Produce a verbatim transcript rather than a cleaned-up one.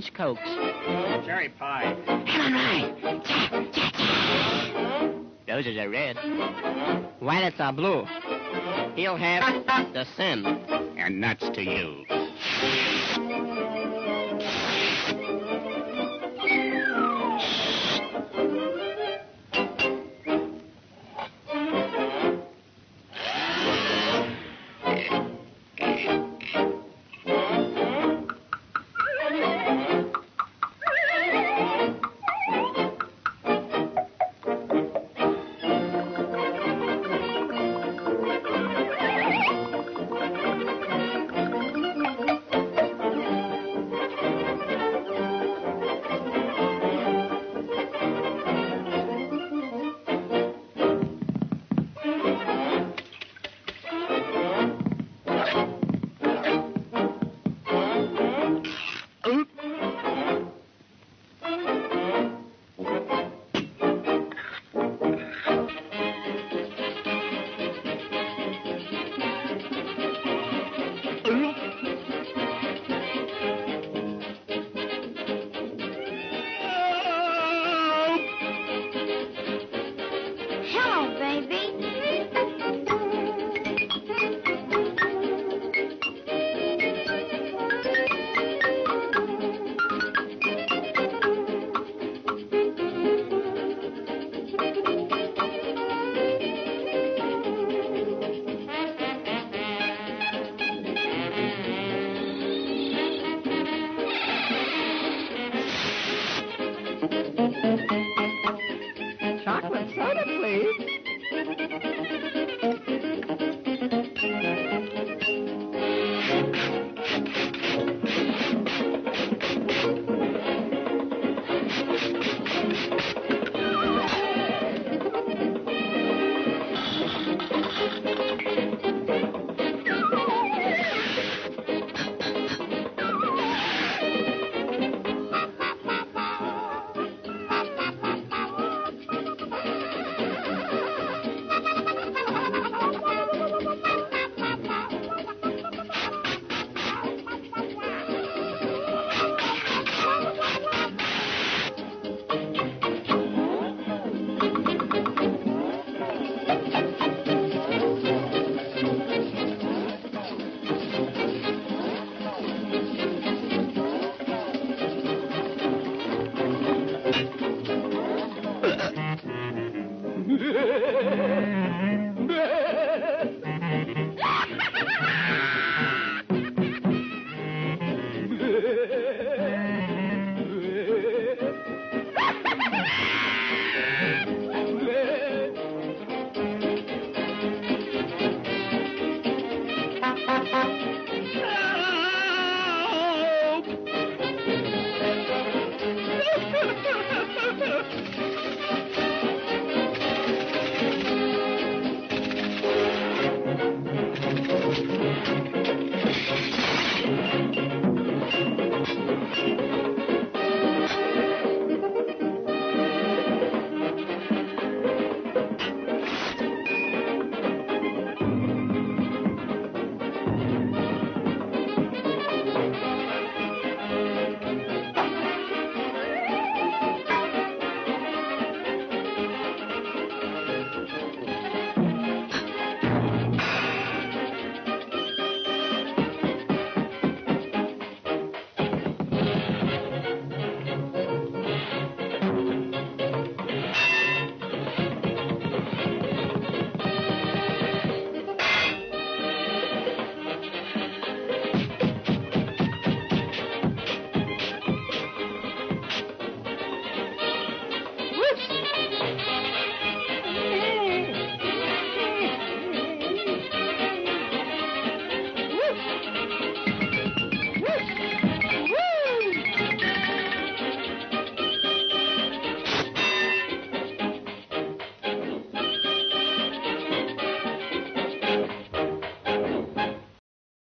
French cokes. Cherry pie. Come on, Ryan. Yeah, yeah, yeah. Those are the red. Violets are blue. He'll have the sin. And nuts to you. Yeah.